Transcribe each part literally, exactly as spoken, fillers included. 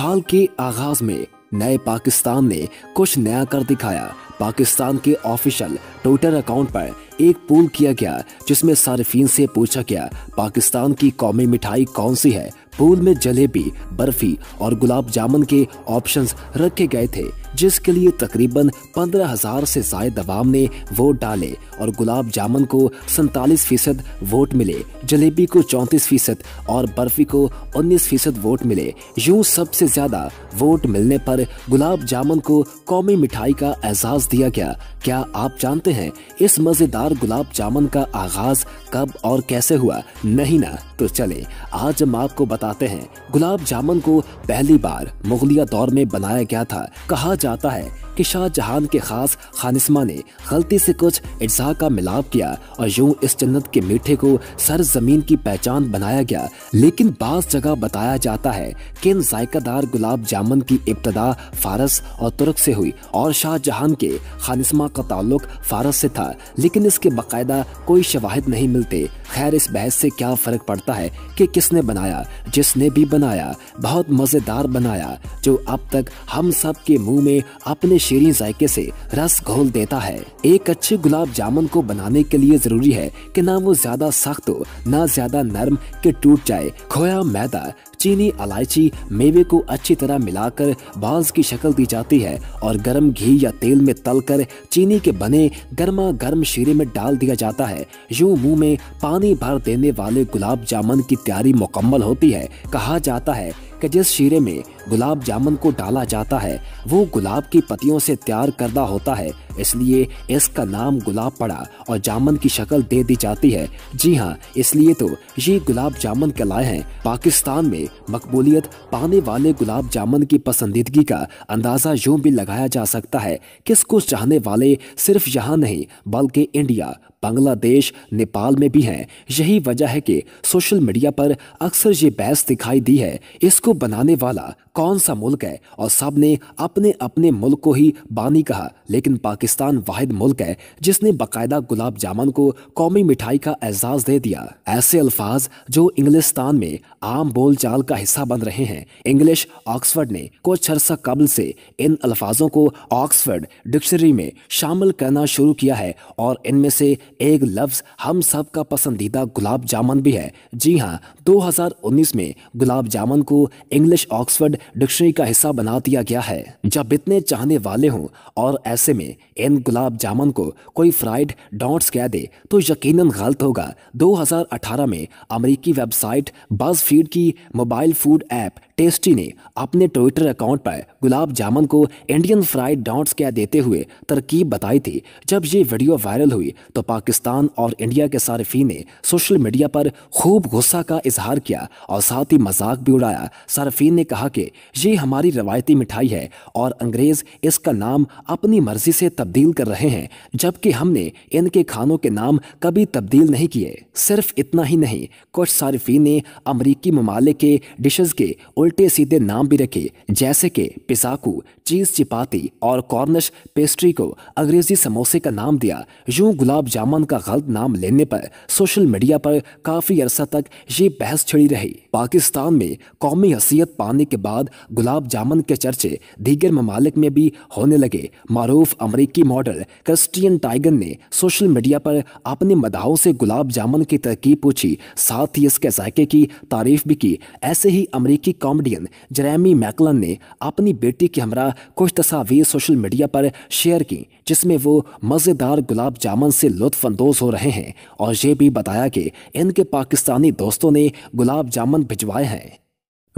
साल के आगाज में नए पाकिस्तान ने कुछ नया कर दिखाया। पाकिस्तान के ऑफिशियल ट्विटर अकाउंट पर एक पोल किया गया जिसमें सार्फिन से पूछा गया पाकिस्तान की कौमी मिठाई कौन सी है। पोल में जलेबी, बर्फी और गुलाब जामुन के ऑप्शंस रखे गए थे, जिसके लिए तकरीबन पंद्रह हज़ार से ज्यादा अवाम ने वोट डाले और गुलाब जामुन को सैंतालीस फीसद वोट मिले, जलेबी को चौंतीस फीसद और बर्फी को उन्नीस फीसद वोट मिले। यूं सबसे ज्यादा वोट मिलने पर गुलाब जामुन को कौमी मिठाई का एजाज दिया गया। क्या आप जानते हैं इस मजेदार गुलाब जामुन का आगाज कब और कैसे हुआ? नहीं ना, तो चले आज हम आपको बताते हैं। गुलाब जामुन को पहली बार मुगलिया दौर में बनाया गया था। कहा जाता है कि शाहजहां के खास खानिस्मा ने गलती से कुछ अज्जा का मिलाप किया और यूं इस जन्नत के मीठे को सरजमीन की पहचान बनाया गया। लेकिन बास जगह बताया जाता है कि इन जायकेदार गुलाब जामुन की इब्तदा फारस और तुर्क से हुई और शाहजहां के खानिस्मा का ताल्लुक फारस से था, लेकिन इसके बाकायदा कोई शवाहिद नहीं मिलते। खैर, इस बहस से क्या फर्क पड़ता है कि किसने बनाया। जिसने भी बनाया बहुत मजेदार बनाया, जो अब तक हम सब के मुंह में अपने शीरीं जायके से रस घोल देता है। एक अच्छे गुलाब जामुन को बनाने के लिए जरूरी है कि ना वो ज्यादा सख्त हो ना ज्यादा नरम कि टूट जाए। खोया, मैदा, चीनी, इलायची, मेवे को अच्छी तरह मिलाकर बाज की शक्ल दी जाती है और गर्म घी या तेल में तलकर चीनी के बने गर्मा गर्म शीरे में डाल दिया जाता है। यूं मुंह में पानी भर देने वाले गुलाब जामुन की तैयारी मुकम्मल होती है। कहा जाता है कि जिस शीरे में गुलाब जामुन को डाला जाता है वो गुलाब की पत्तियों से तैयार करदा होता है, इसलिए इसका नाम गुलाब पड़ा और जामुन की शक्ल दे दी जाती है। जी हाँ, इसलिए तो ये गुलाब जामुन कहलाए हैं। पाकिस्तान में मकबूलियत पाने वाले गुलाब जामुन की पसंदीदगी का अंदाज़ा यूँ भी लगाया जा सकता है कि इसको चाहने वाले सिर्फ यहाँ नहीं बल्कि इंडिया, बांग्लादेश, नेपाल में भी हैं। यही वजह है कि सोशल मीडिया पर अक्सर ये बहस दिखाई दी है इसको बनाने वाला कौन सा मुल्क है, और सब ने अपने अपने मुल्क को ही बानी कहा। लेकिन पाकिस्तान वाहिद मुल्क है जिसने बाकायदा गुलाब जामुन को कौमी मिठाई का एजाज़ दे दिया। ऐसे अल्फाज जो इंग्लिस्तान में आम बोलचाल का हिस्सा बन रहे हैं। इंग्लिश ऑक्सफर्ड ने कुछ अर्सा कबल से इन अल्फाजों को ऑक्सफर्ड डिक्शनरी में शामिल करना शुरू किया है और इनमें से एक लफ्ज़ हम सब का पसंदीदा गुलाब जामुन भी है। जी हाँ, दो हज़ार उन्नीस में गुलाब जामुन को इंग्लिश ऑक्सफर्ड डिक्शनरी का हिस्सा बना दिया गया है। जब इतने चाहने वाले हों और ऐसे में इन गुलाब जामुन को कोई फ्राइड डॉट्स कह दे तो यकीनन गलत होगा। दो हज़ार अठारह में अमेरिकी वेबसाइट बज़फीड की मोबाइल फूड ऐप टेस्टी ने अपने ट्विटर अकाउंट पर गुलाब जामुन को इंडियन फ्राइड डॉट्स कह देते हुए तरकीब बताई थी। जब ये वीडियो वायरल हुई तो पाकिस्तान और इंडिया के सार्फिन ने सोशल मीडिया पर खूब गुस्सा का इजहार किया और साथ ही मजाक भी उड़ाया। सार्फिन ने कहा कि ये हमारी रवायती मिठाई है और अंग्रेज़ इसका नाम अपनी मर्जी से तब्दील कर रहे हैं, जबकि हमने इनके खानों के नाम कभी तब्दील नहीं किए। सिर्फ इतना ही नहीं, कुछ सार्फिन ने अमरीकी ममालिक के डिशेज़ के उल्टे सीधे नाम भी रखे, जैसे कि पिसाकू, चीज़ चपाती और कॉर्निश पेस्ट्री को अंग्रेज़ी समोसे का नाम दिया। यूं गुलाब जामुन का गलत नाम लेने पर सोशल मीडिया पर काफ़ी अरसा तक ये बहस छिड़ी रही। पाकिस्तान में कौमी हैसियत पाने के बाद गुलाब जामुन के चर्चे दीगर ममालिक में भी होने लगे। मारूफ अमरीकी मॉडल क्रिस्टियन टाइगन ने सोशल मीडिया पर अपने मदाहों से गुलाब जामुन की तरकीब पूछी, साथ ही इसके जायके की तारीफ भी की। ऐसे ही अमरीकी कॉमेडियन जेरेमी मैकलन ने अपनी बेटी के हमरा कुछ तस्वीरें सोशल मीडिया पर शेयर की जिसमें वो मज़ेदार गुलाब जामुन से लुत्फानंदोज हो रहे हैं और ये भी बताया कि इनके पाकिस्तानी दोस्तों ने गुलाब जामुन भिजवाए हैं।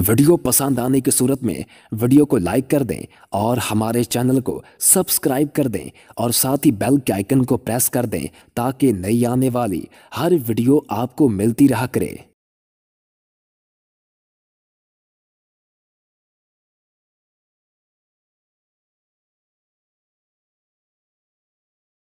वीडियो पसंद आने की सूरत में वीडियो को लाइक कर दें और हमारे चैनल को सब्सक्राइब कर दें और साथ ही बेल के आइकन को प्रेस कर दें ताकि नई आने वाली हर वीडियो आपको मिलती रहा करे।